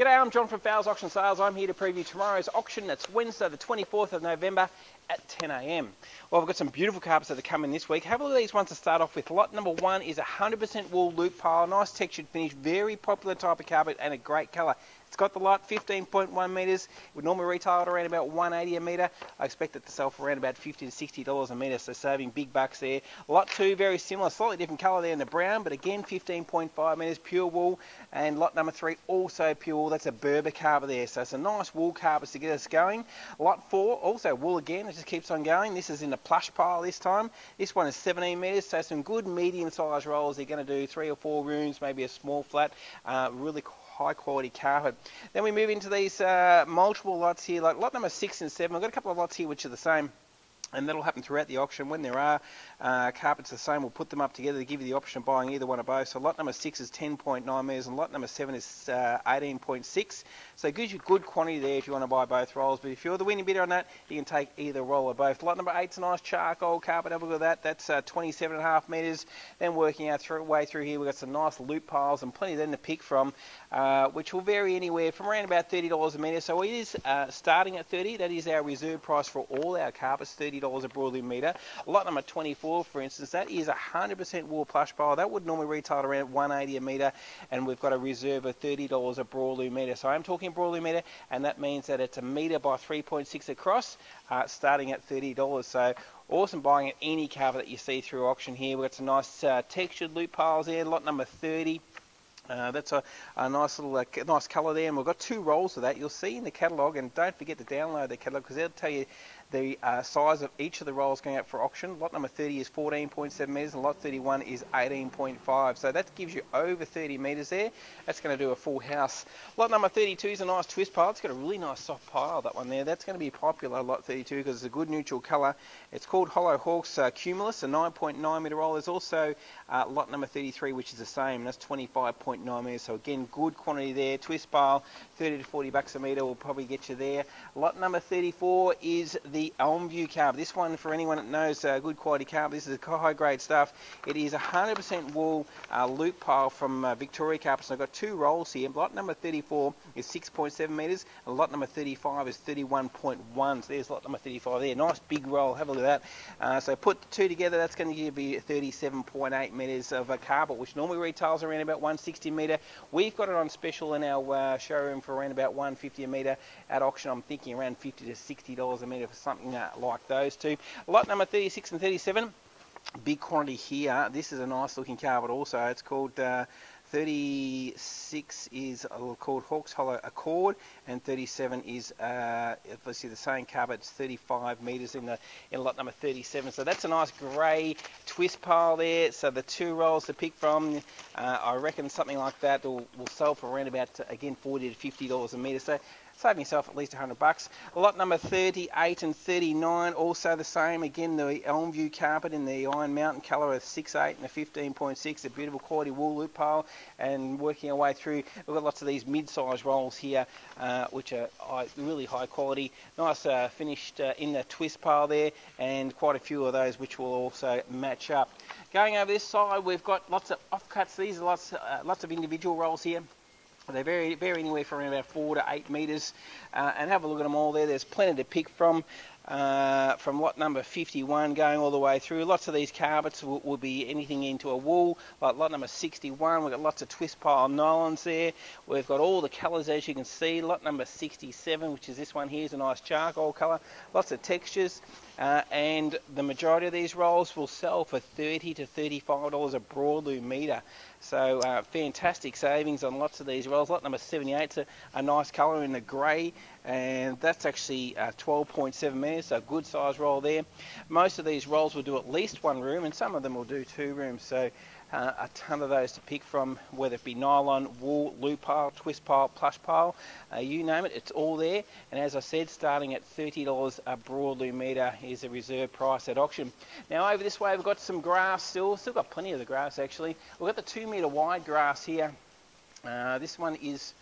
G'day, I'm John from Fowles Auctions and Sales. I'm here to preview tomorrow's auction. That's Wednesday the 24th of November at 10 a.m. Well, we've got some beautiful carpets that have come in this week. Have a look at these ones to start off with. Lot number one is 100% wool loop pile. Nice textured finish, very popular type of carpet and a great colour. It's got the light, 15.1 metres. It would normally retail at around about 180 a metre. I expect it to sell for around about $50 to $60 a metre, so saving big bucks there. Lot 2, very similar, slightly different colour there in the brown, but again, 15.5 metres, pure wool. And lot number 3, also pure wool. That's a Berber carpet there, so it's a nice wool carpet to get us going. Lot 4, also wool again, it just keeps on going. This is in the plush pile this time. This one is 17 metres, so some good medium-sized rolls. They're going to do 3 or 4 rooms, maybe a small flat, really cool, high quality carpet. Then we move into these multiple lots here, like lot number 6 and 7. We've got a couple of lots here which are the same, and that'll happen throughout the auction. When there are carpets the same, we'll put them up together to give you the option of buying either one or both. So lot number 6 is 10.9 metres and lot number 7 is 18.6. So it gives you good quantity there if you want to buy both rolls. But if you're the winning bidder on that, you can take either roll or both. Lot number 8's a nice charcoal carpet. Have a look at that. That's 27.5 metres. Then working our way through here, we've got some nice loop piles and plenty then to pick from, which will vary anywhere from around about $30 a metre. So it is starting at $30. That is our reserve price for all our carpets, $30 a broadloom metre. Lot number 24, for instance, that is 100% wool plush pile. That would normally retail around 180 a metre, and we've got a reserve of $30 a broadloom metre. So I'm talking broadloom metre, and that means that it's a metre by 3.6 across, starting at $30. So awesome buying at any carpet that you see through auction here. We've got some nice textured loop piles there. Lot number 30. That's a nice little nice colour there, and we've got 2 rolls of that. You'll see in the catalogue, and don't forget to download the catalogue because they'll tell you the size of each of the rolls going out for auction. Lot number 30 is 14.7 metres and lot 31 is 18.5. So that gives you over 30 metres there. That's going to do a full house. Lot number 32 is a nice twist pile. It's got a really nice soft pile, that one there. That's going to be popular, lot 32, because it's a good neutral colour. It's called Hollow Hawks Cumulus, a 9.9 metre roll. There's also lot number 33, which is the same. That's 25.9. So again, good quantity there. Twist pile, 30 to 40 bucks a metre will probably get you there. Lot number 34 is the Elmview Carb. This one, for anyone that knows good quality carb, this is high grade stuff. It is 100% wool loop pile from Victoria carpets. I've got 2 rolls here. Lot number 34 is 6.7 metres and lot number 35 is 31.1. So there's lot number 35 there. Nice big roll. Have a look at that. So put the 2 together. That's going to give you 37.8 metres of a carpet, which normally retails around about 160 metre. We've got it on special in our showroom for around about 150 a metre. At auction, I'm thinking around $50 to $60 a metre for something like those two. Lot number 36 and 37, big quantity here. This is a nice looking carpet also. It's called 36 is called Hawk's Hollow Accord, and 37 is obviously the same carpet. It's 35 metres in lot number 37. So that's a nice grey twist pile there. So the 2 rolls to pick from, I reckon something like that will sell for around about, again, $40 to $50 a metre. So saving yourself at least 100 bucks. Lot number 38 and 39, also the same. Again, the Elmview carpet in the Iron Mountain colour of 6.8 and a 15.6, a beautiful quality wool loop pile. And working our way through, we've got lots of these mid-sized rolls here, which are really high quality. Nice finished in the twist pile there, and quite a few of those which will also match up. Going over this side, we've got lots of offcuts. These are lots of individual rolls here. They vary anywhere from around about 4 to 8 metres, and have a look at them all there. There's plenty to pick from lot number 51 going all the way through. Lots of these carpets will be anything into a wool, like lot number 61. We've got lots of twist pile nylons there. We've got all the colours, as you can see. Lot number 67, which is this one here, is a nice charcoal colour. Lots of textures, and the majority of these rolls will sell for $30 to $35 a broadloom metre. So fantastic savings on lots of these rolls. Lot number 78 is a nice colour in the grey, and that's actually 12.7 metres, so a good size roll there. Most of these rolls will do at least 1 room, and some of them will do 2 rooms. So a ton of those to pick from, whether it be nylon, wool, loop pile, twist pile, plush pile, you name it, it's all there. And as I said, starting at $30 a broadloom metre is the reserve price at auction. Now over this way, we've got some grass still got plenty of the grass actually. We've got the 2 metre wide grass here. This one is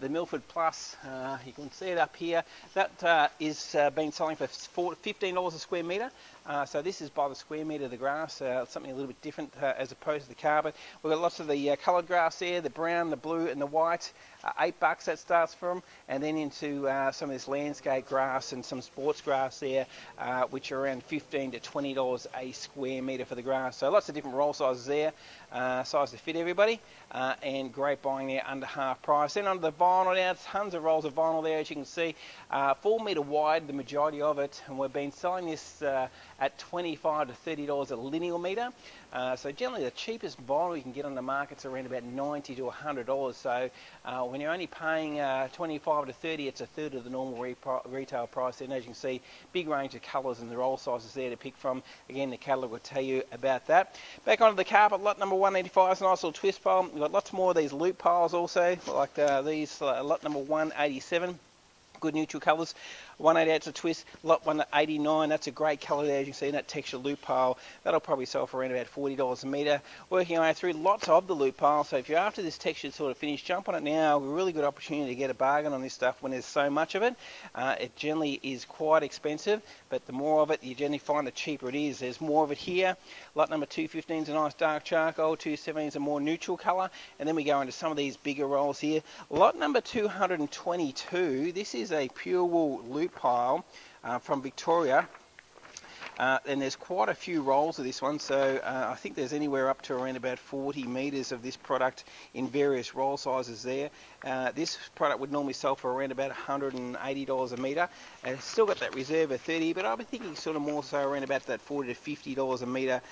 the Milford Plus. You can see it up here. That is been selling for $15 a square metre. So this is by the square metre of the grass, something a little bit different as opposed to the carpet. We've got lots of the coloured grass there, the brown, the blue and the white, $8 that starts from, and then into some of this landscape grass and some sports grass there, which are around $15 to $20 a square metre for the grass. So lots of different roll sizes there, size to fit everybody, and great buying there under half price. Then under the vinyl now, tons of rolls of vinyl there as you can see, 4 metre wide, the majority of it, and we've been selling this at $25 to $30 a lineal metre. So generally the cheapest vinyl you can get on the market's around about $90 to $100. So when you're only paying $25 to $30, it's a third of the normal retail price. And as you can see, big range of colours and the roll sizes there to pick from. Again, the catalogue will tell you about that. Back onto the carpet, lot number 185 is a nice little twist pile. We've got lots more of these loop piles also, like these, lot number 187. Good neutral colours. 188's a twist, lot 189, that's a great colour there as you can see in that texture loop pile. That'll probably sell for around about $40 a metre. Working our way through lots of the loop pile, so if you're after this textured sort of finish, jump on it now. A really good opportunity to get a bargain on this stuff when there's so much of it. It generally is quite expensive, but the more of it you generally find, the cheaper it is. There's more of it here. Lot number 215's a nice dark charcoal, 217's a more neutral colour, and then we go into some of these bigger rolls here. Lot number 222, this is a pure wool loop pile from Victoria, and there's quite a few rolls of this one, so I think there's anywhere up to around about 40 metres of this product in various roll sizes there. This product would normally sell for around about $180 a metre, and it's still got that reserve of $30, but I've been thinking sort of more so around about that $40 to $50 a metre,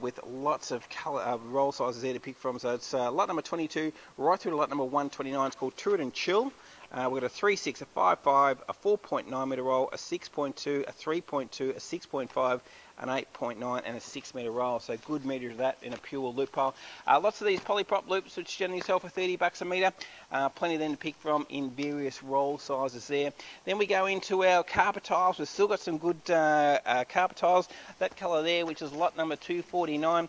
with lots of colour, roll sizes there to pick from. So it's lot number 22 right through to lot number 129, it's called Truett and Chill. We've got a 3.6, a 5.5, a 4.9 metre roll, a 6.2, a 3.2, a 6.5, an 8.9 and a 6 metre roll. So good measure of that in a pure loop pile. Lots of these polyprop loops which generally sell for $30 a metre. Plenty then to pick from in various roll sizes there. Then we go into our carpet tiles. We've still got some good carpet tiles. That colour there, which is lot number 249,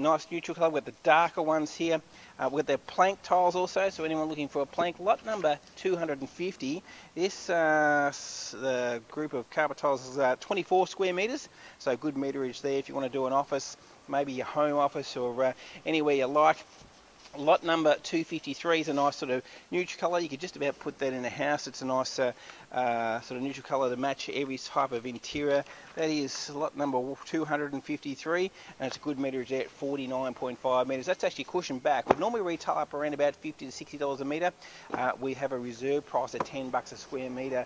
nice neutral colour. We've got the darker ones here. We've got their plank tiles also, so anyone looking for a plank, lot number 250. This the group of carpet tiles is 24 square metres, so good meterage there if you want to do an office, maybe your home office or anywhere you like. Lot number 253 is a nice sort of neutral colour. You could just about put that in a house. It's a nice sort of neutral colour to match every type of interior. That is lot number 253, and it's a good metre at 49.5 metres. That's actually cushioned back. We'd normally retail up around about $50 to $60 a metre. We have a reserve price at $10 a square metre.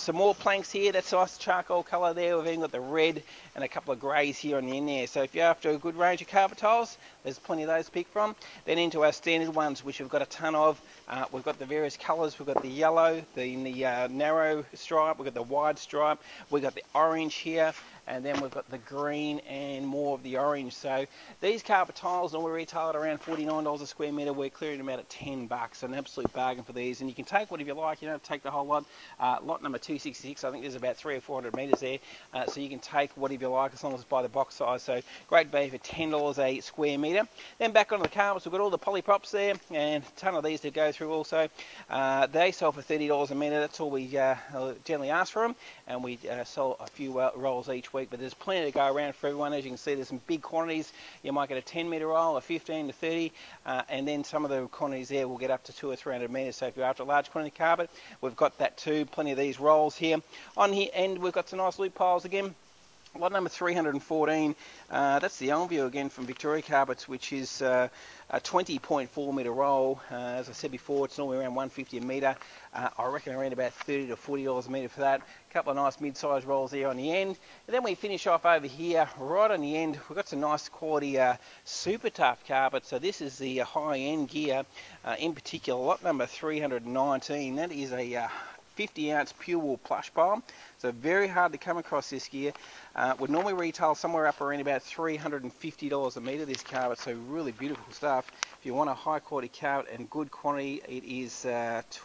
Some more planks here. That's a nice charcoal colour there. We've even got the red and a couple of greys here on the end there. So if you're after a good range of carpet tiles, there's plenty of those to pick from. Then into our standard ones, which we've got a ton of. We've got the various colours. We've got the yellow, the narrow stripe. We've got the wide stripe. We've got the orange here, and then we've got the green and more of the orange. So these carpet tiles normally retail at around $49 a square metre. We're clearing them out at $10. An absolute bargain for these, and you can take whatever you like. You don't have to take the whole lot. Lot number 266. I think there's about 300 or 400 metres there, so you can take whatever you like as long as it's by the box size. So great value for $10 a square metre. Then back onto the carpets, we've got all the polyprops there, and a ton of these to go through also. They sell for $30 a metre. That's all we generally ask for them, and we sell a few rolls each week. But there's plenty to go around for everyone. As you can see, there's some big quantities. You might get a 10 metre roll, a 15 to 30, and then some of the quantities there will get up to 200 or 300 metres. So if you're after a large quantity of carpet, we've got that too. Plenty of these rolls here. On here, and we've got some nice loop piles again. Lot number 314, that's the Elmview again from Victoria Carpets, which is a 20.4 metre roll. As I said before, it's normally around $150 a metre. I reckon around about $30 to $40 a metre for that. A couple of nice mid-sized rolls there on the end. And then we finish off over here, right on the end, we've got some nice quality super tough carpet. So this is the high-end gear, in particular lot number 319. That is a 50-ounce pure wool plush pile, so very hard to come across this gear. Would normally retail somewhere up around about $350 a metre, this carpet, so really beautiful stuff. If you want a high-quality carpet and good quantity, it is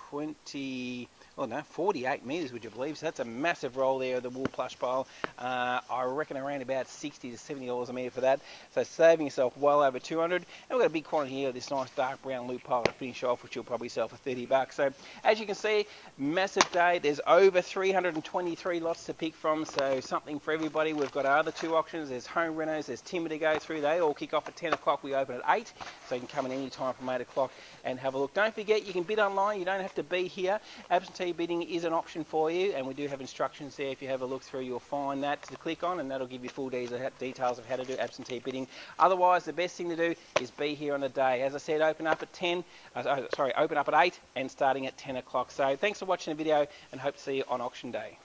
20... oh no, 48 metres, would you believe? So that's a massive roll there of the wool plush pile. I reckon around about $60 to $70 a metre for that. So saving yourself well over $200. And we've got a big quantity here of this nice dark brown loop pile to finish off, which you'll probably sell for $30. So as you can see, massive day. There's over 323 lots to pick from, so something for everybody. We've got our other two auctions. There's home renos, there's timber to go through. They all kick off at 10 o'clock. We open at 8, so you can come in any time from 8 o'clock and have a look. Don't forget, you can bid online. You don't have to be here. Absentee bidding is an option for you, and we do have instructions there. If you have a look through, you'll find that to click on, and that'll give you full details of how to do absentee bidding. Otherwise, the best thing to do is be here on the day. As I said, open up at 8 and starting at 10 o'clock. So thanks for watching the video, and hope to see you on auction day.